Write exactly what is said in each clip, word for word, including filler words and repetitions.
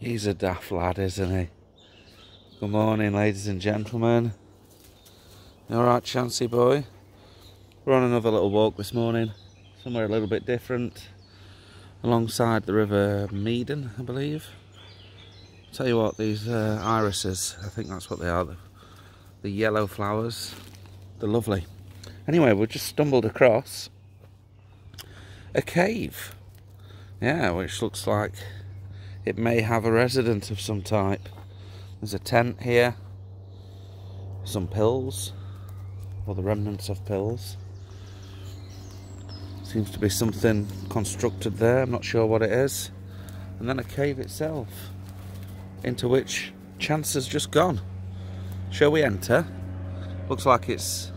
He's a daft lad, isn't he? Good morning, ladies and gentlemen. Alright, Chancy boy. We're on another little walk this morning. Somewhere a little bit different. Alongside the River Meaden, I believe. Tell you what, these uh, irises, I think that's what they are. The, the yellow flowers. They're lovely. Anyway, we've just stumbled across a cave. Yeah, which looks like it may have a resident of some type. There's a tent here, some pills, or the remnants of pills. Seems to be something constructed there, I'm not sure what it is. And then a cave itself, into which Chance has just gone. Shall we enter? Looks like it's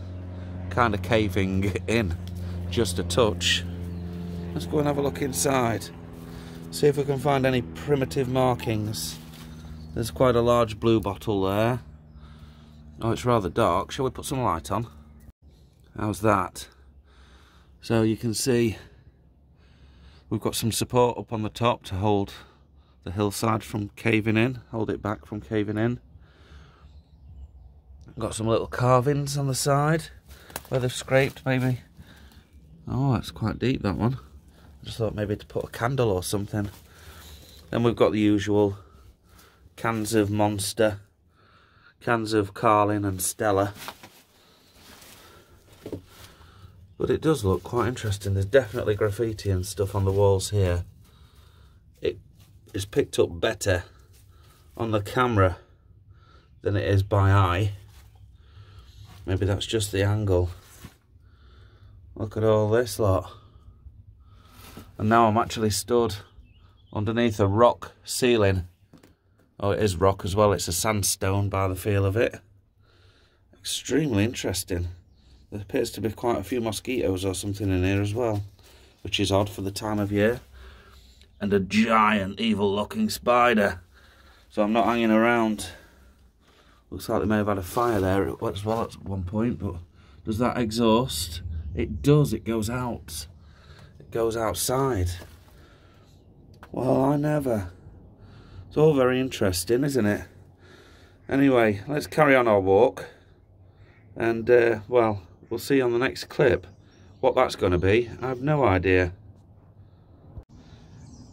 kind of caving in, just a touch. Let's go and have a look inside. See if we can find any primitive markings. There's quite a large blue bottle there. Oh, it's rather dark. Shall we put some light on? How's that? So you can see we've got some support up on the top to hold the hillside from caving in, hold it back from caving in. Got some little carvings on the side where they've scraped maybe. Oh, that's quite deep, that one. Just thought maybe to put a candle or something. Then we've got the usual cans of Monster, cans of Carlin and Stella. But it does look quite interesting. There's definitely graffiti and stuff on the walls here. It is picked up better on the camera than it is by eye. Maybe that's just the angle. Look at all this lot. And now I'm actually stood underneath a rock ceiling. Oh, it is rock as well. It's a sandstone by the feel of it. Extremely interesting. There appears to be quite a few mosquitoes or something in here as well, which is odd for the time of year. And a giant evil-looking spider. So I'm not hanging around. Looks like they may have had a fire there as well at one point. But does that exhaust? It does. It goes out. Goes outside. Well, I never. It's all very interesting, isn't it? Anyway, let's carry on our walk, and uh, well, we'll see on the next clip what that's going to be. I have no idea.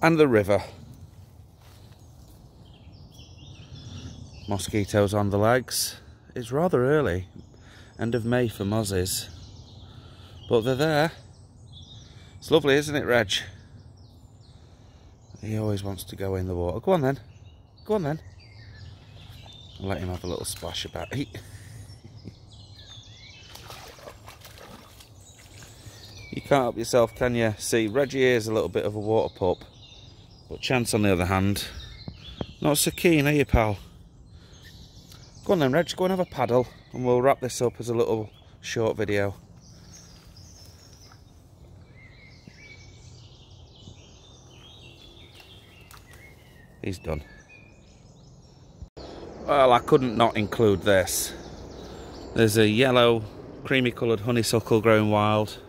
And the river. Mosquitoes on the legs. It's rather early, end of May for mozzies, but they're there. It's lovely, isn't it, Reg? He always wants to go in the water. Go on then. Go on then. I'll let him have a little splash about. He, you can't help yourself, can you? See, Reggie is a little bit of a water pup. But Chance, on the other hand, not so keen, are you, pal? Go on then, Reg. Go and have a paddle. And we'll wrap this up as a little short video. He's done. Well, I couldn't not include this. There's a yellow, creamy coloured honeysuckle growing wild,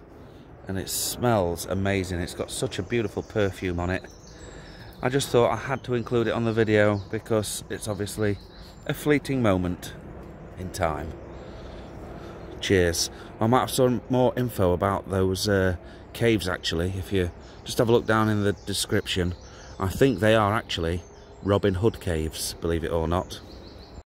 and it smells amazing. It's got such a beautiful perfume on it. I just thought I had to include it on the video because it's obviously a fleeting moment in time. Cheers. I might have some more info about those uh, caves, actually, if you just have a look down in the description. I think they are actually Robin Hood Caves, believe it or not.